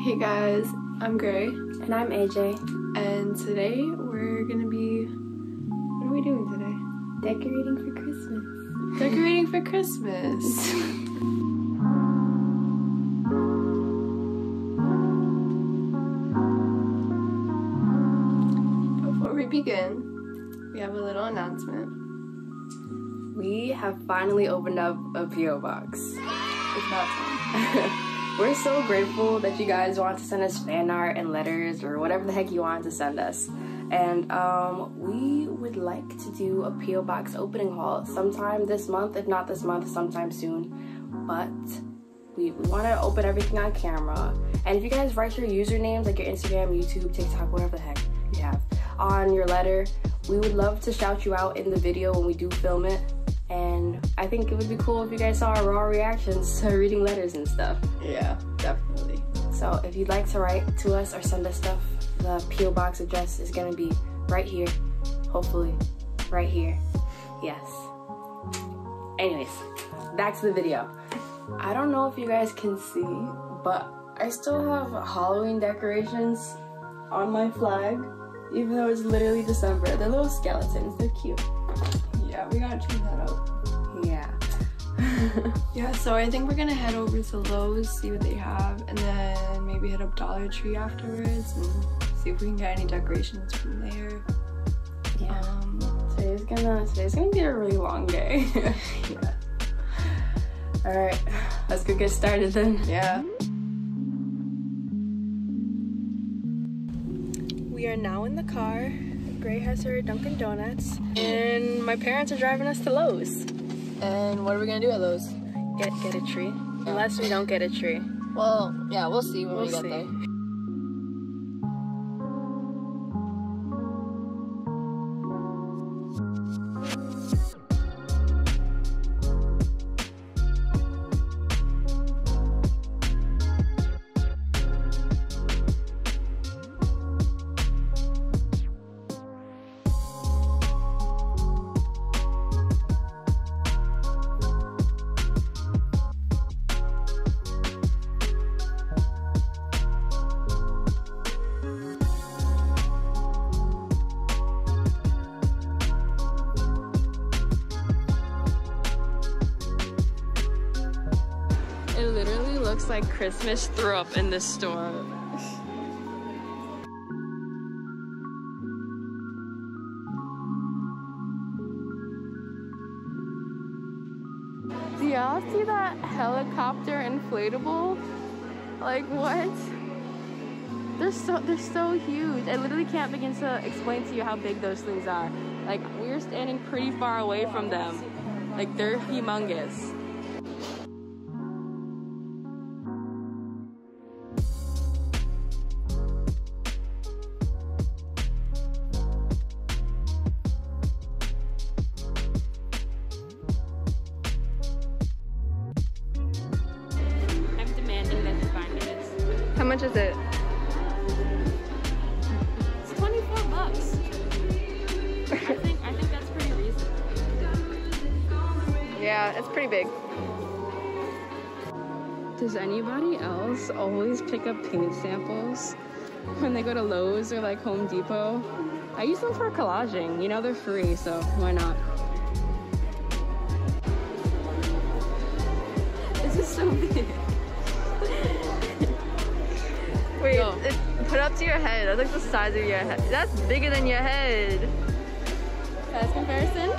Hey guys, I'm Gray. And I'm AJ. And today we're gonna be, what are we doing today? Decorating for Christmas. Decorating for Christmas. Begin, we have a little announcement. We have finally opened up a P.O. box. It's about time. We're so grateful that you guys want to send us fan art and letters or whatever the heck you want to send us. And we would like to do a P.O. box opening haul sometime this month, if not this month, sometime soon. But we want to open everything on camera. And if you guys write your usernames, like your Instagram, YouTube, TikTok, whatever the heck you have, on your letter, we would love to shout you out in the video when we do film it. And I think it would be cool if you guys saw our raw reactions to reading letters and stuff. Yeah, definitely. So if you'd like to write to us or send us stuff, the P.O. box address is gonna be right here, hopefully, right here. Yes. Anyways, back to the video. I don't know if you guys can see, but I still have Halloween decorations on my flag. Even though it's literally December. They're little skeletons. They're cute. Yeah, we gotta trim that up. Yeah. Yeah, so I think we're gonna head over to Lowe's, see what they have, and then maybe hit up Dollar Tree afterwards and see if we can get any decorations from there. Yeah. Today's gonna be a really long day. Yeah. Alright, let's go get started then. Yeah. We are now in the car. Gray has her Dunkin' Donuts, and my parents are driving us to Lowe's. And what are we gonna do at Lowe's? Get a tree. Yeah. Unless we don't get a tree. Well, yeah, we'll see when we get there. It literally looks like Christmas threw up in this store. Do y'all see that helicopter inflatable? Like what? They're so huge. I literally can't begin to explain to you how big those things are. Like we're standing pretty far away from them. Like they're humongous. How much is it? It's 24 bucks. I think that's pretty reasonable. Yeah, it's pretty big. Does anybody else always pick up paint samples when they go to Lowe's or like Home Depot? I use them for collaging. You know they're free, so why not? This is so big. Wait, put up to your head. That's like the size of your head. That's bigger than your head. Size comparison?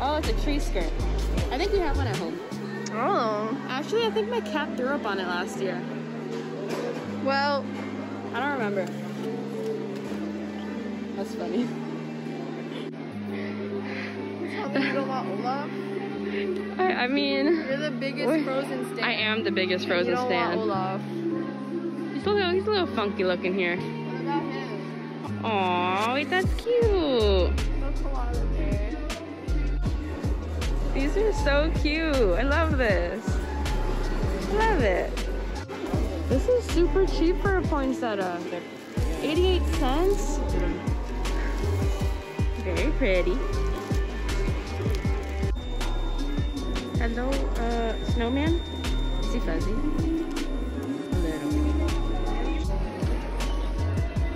Oh, it's a tree skirt. I think we have one at home. Oh. Actually, I think my cat threw up on it last year. Well, I don't remember. That's funny. I mean, you're the biggest Frozen stand. I am the biggest Frozen stand. You don't want Olaf. He's a little funky looking here. What about him? Aw, that's cute. That's a lot of hair. These are so cute. I love this. Love it. This is super cheap for a poinsettia. 88 cents. Very pretty. Hello, snowman? Is he fuzzy? A little.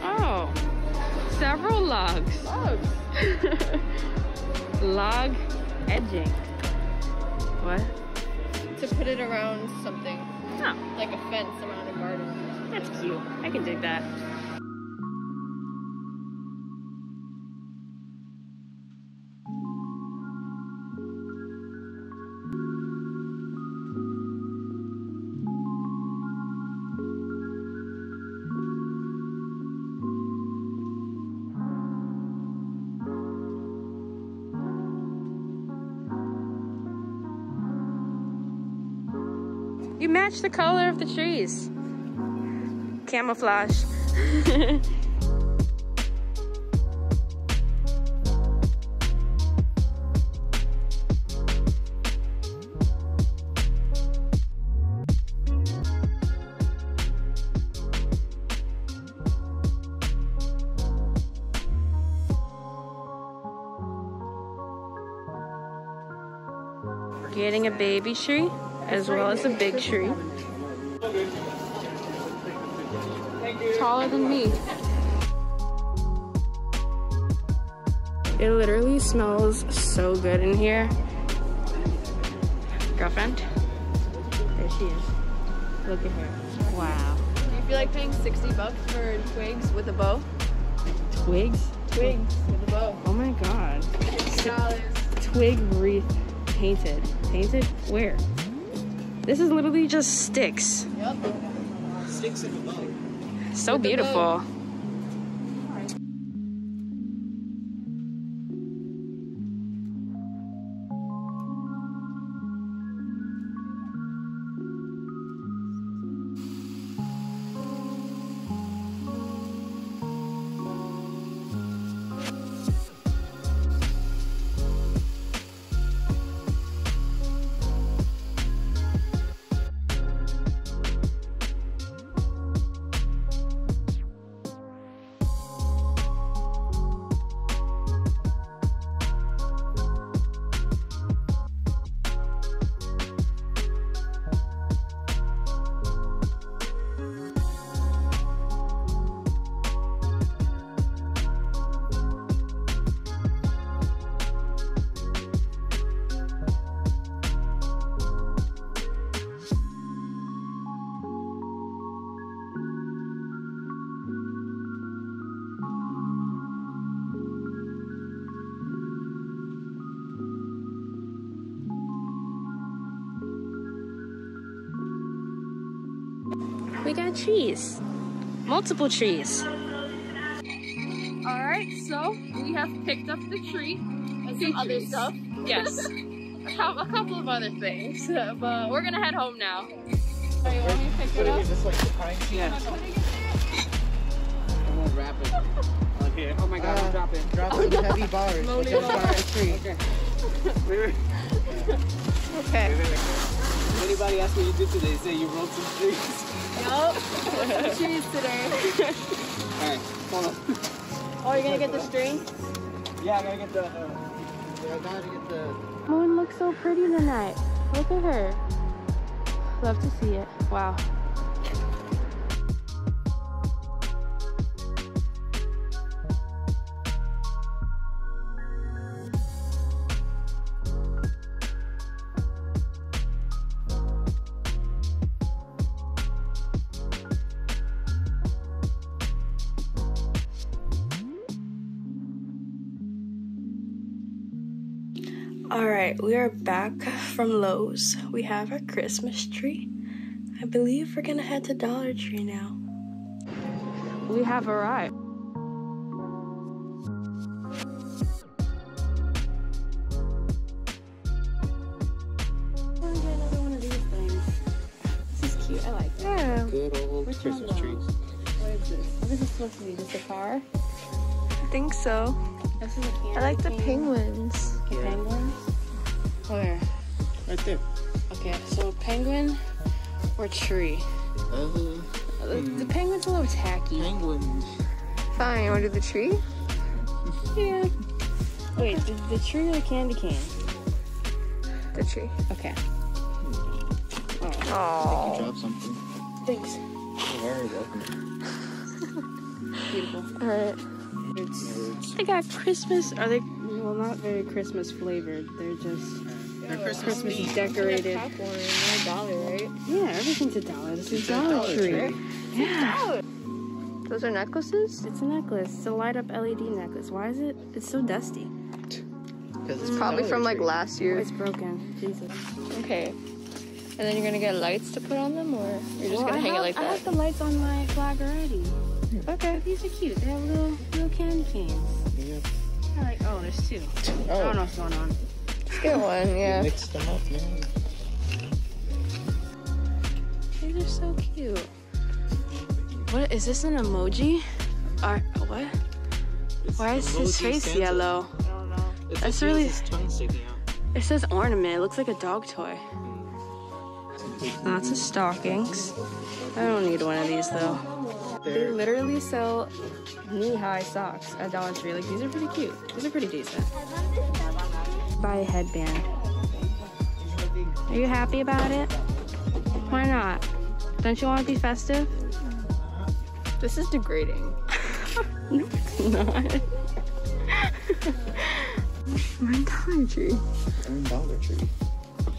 Oh, several logs. Logs. Log edging. What? To put it around something. Oh. Like a fence around a garden. That's cute. I can dig that. You match the color of the trees. Camouflage. Getting a baby tree. As well as a big tree. Taller than me. It literally smells so good in here. Girlfriend? There she is. Look at her. Wow. Do you feel like paying 60 bucks for twigs with a bow? Twigs? Twigs with a bow. Oh my god. Twig wreath painted. Painted? Where? This is literally just sticks. Yep. Sticks in the boat. So with beautiful. We got trees, multiple trees. All right, so we have picked up the tree and some other stuff. Yes, a couple of other things, but we're gonna head home now. So you want me to pick it up? Is this like the pine tree? Yeah. I'm gonna wrap it on here. Oh my god, I'm dropping. Dropping heavy bars. Loaded on the tree. Okay. Anybody ask what you did today, say you rolled some trees. Yup, some trees today. Alright, hold on. Oh, you're gonna get the string? Yeah, I'm gonna get the... we're about to get the... Moon looks so pretty tonight. Look at her. Love to see it. Wow. Alright, we are back from Lowe's. We have our Christmas tree. I believe we're gonna head to Dollar Tree now. We have arrived. I want to get another one of these things. This is cute, I like it. Yeah. Good old Christmas trees. What is this? What is this supposed to be? Just a car? I think so. This is a candy. I like the penguins. Okay, penguins? Where? Right there. Okay, so penguin or tree? The penguin's a little tacky. Penguin. Fine, you want to do the tree? Yeah. Wait, the tree or the candy cane? the tree. Okay. Oh. Did you drop something? Thanks. You're very welcome. Beautiful. Alright. They got Christmas. Are they? Well, not very Christmas flavored. They're just. They're Christmas is decorated. Popcorn, they're $1, right? Yeah, everything's $1. This is Dollar Tree. Yeah. Those are necklaces? It's a necklace. It's a light up LED necklace. Why is it? It's so dusty. Because it's probably from like last year. Oh, it's broken. Jesus. Okay. And then you're gonna get lights to put on them, or you're just gonna hang it like that? I have the lights on my flag already. Okay. But these are cute. They have little candy canes. Yep. I like. Oh, there's two. Oh. I don't know what's going on. Just get one, yeah. Mix them up, man. These are so cute. What is this? An emoji? What? Why is his face yellow? I don't know. That's really. His tongue sticking out. It says ornament. It looks like a dog toy. Lots of stockings. I don't need one of these though. They literally sell knee-high socks at Dollar Tree. Like, these are pretty cute. These are pretty decent. Buy a headband. Are you happy about it? Why not? Don't you want to be festive? This is degrading. No, it's not. We're in Dollar Tree. We're in Dollar Tree.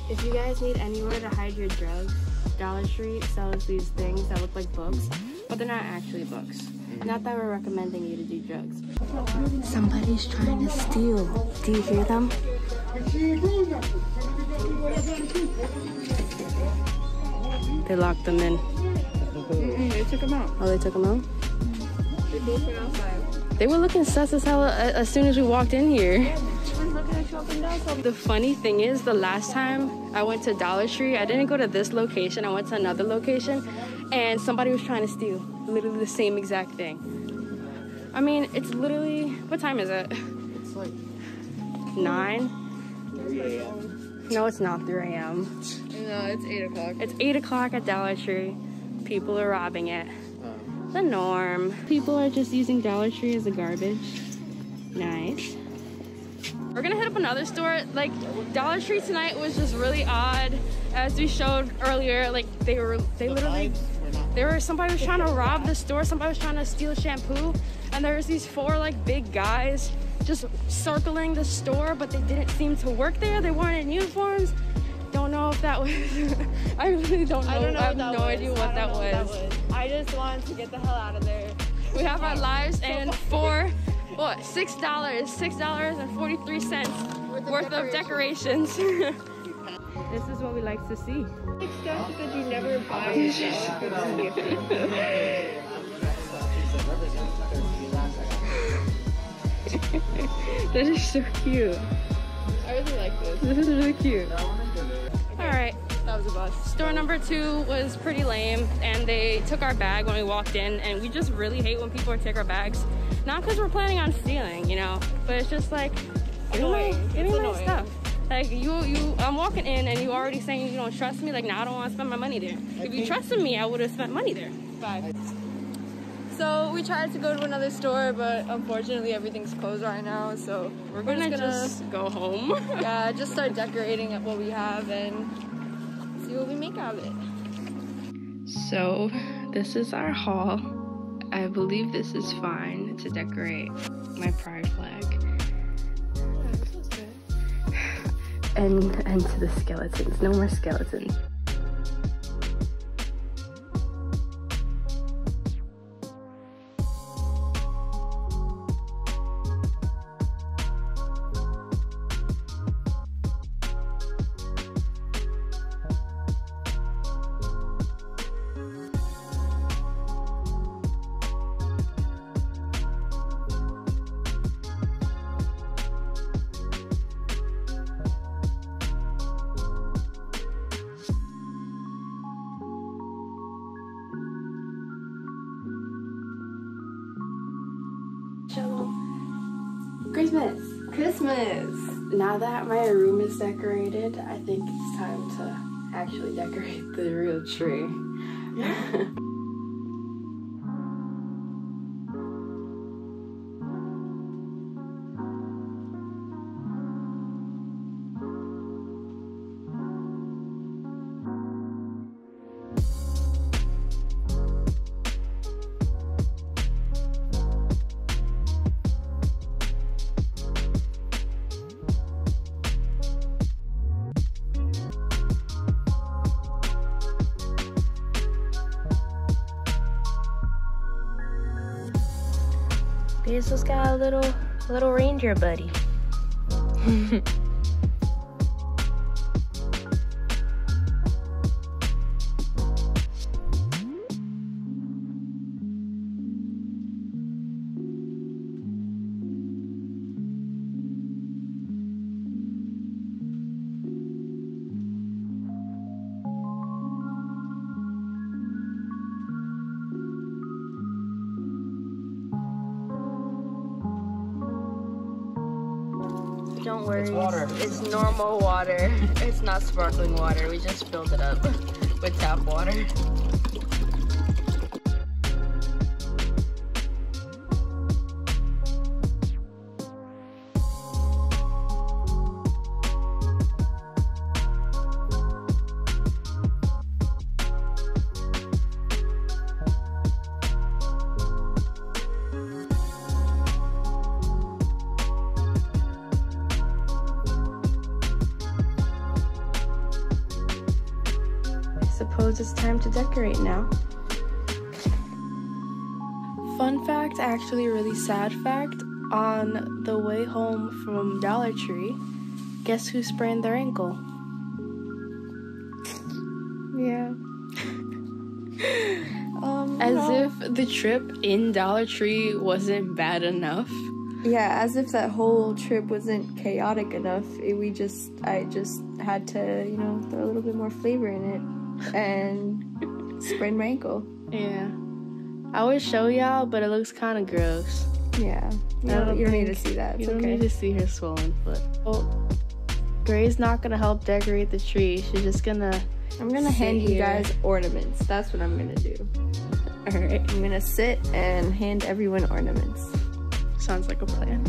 If you guys need anywhere to hide your drugs, Dollar Tree sells these things that look like books, but they're not actually books. Not that we're recommending you to do drugs. Somebody's trying to steal. Do you hear them? They locked them in. They took them out. Oh, they took them out? They both went outside. They were looking sus as hell as soon as we walked in here. The funny thing is, the last time I went to Dollar Tree, I didn't go to this location, I went to another location, and somebody was trying to steal literally the same exact thing. I mean, it's literally, what time is it? It's like 9? 3 a.m. No, it's not 3 a.m. No, it's 8 o'clock. It's 8 o'clock at Dollar Tree. People are robbing it. The norm. People are just using Dollar Tree as a garbage. Nice. We're gonna hit up another store. Like, Dollar Tree tonight was just really odd. As we showed earlier, like somebody was trying to rob the store, somebody was trying to steal shampoo, and there was these four like big guys just circling the store, but they didn't seem to work there. They weren't in uniforms. Don't know if that was, I really don't know. I have no idea what that was. I just wanted to get the hell out of there. We have our lives and what, $6.43 worth of decorations. This is what we like to see. It's stuff that you never buy. That is so cute. I really like this. This is really cute. Alright, that was a bust. Store number 2 was pretty lame, and they took our bag when we walked in, and we just really hate when people take our bags. Not because we're planning on stealing, you know, but it's just like, give me my stuff. Like, I'm walking in and you already saying you don't trust me. Like, now I don't want to spend my money there. If you trusted me, I would have spent money there. Bye. So we tried to go to another store, but unfortunately everything's closed right now. So we're just gonna go home. Yeah, just start decorating at what we have and see what we make out of it. So this is our haul. I believe this is fine to decorate my pride flag. Oh, this is good. and to the skeletons. No more skeletons. Christmas! Now that my room is decorated, I think it's time to actually decorate the real tree. Yeah. He's just got a little reindeer buddy. Don't worry, it's normal water. It's not sparkling water. We just filled it up with tap water. I suppose it's time to decorate now. Fun fact, actually really sad fact, on the way home from Dollar Tree, guess who sprained their ankle? Yeah. As if the trip in Dollar Tree wasn't bad enough. Yeah, as if that whole trip wasn't chaotic enough. I just had to, you know, throw a little bit more flavor in it. And sprained my ankle. Yeah, I would show y'all, but it looks kind of gross. Yeah, you don't need to see that. It's you don't need to see her swollen foot. Well, Gray's not gonna help decorate the tree. She's just gonna. I'm gonna hand you guys ornaments. That's what I'm gonna do. All right, I'm gonna sit and hand everyone ornaments. Sounds like a plan.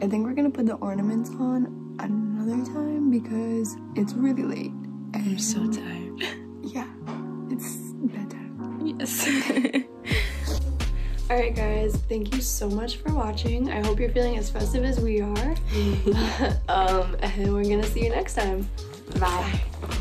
I think we're gonna put the ornaments on another time because it's really late. And I'm so tired. Yeah, it's bedtime. Yes. Alright guys, thank you so much for watching. I hope you're feeling as festive as we are. And we're gonna see you next time. Bye.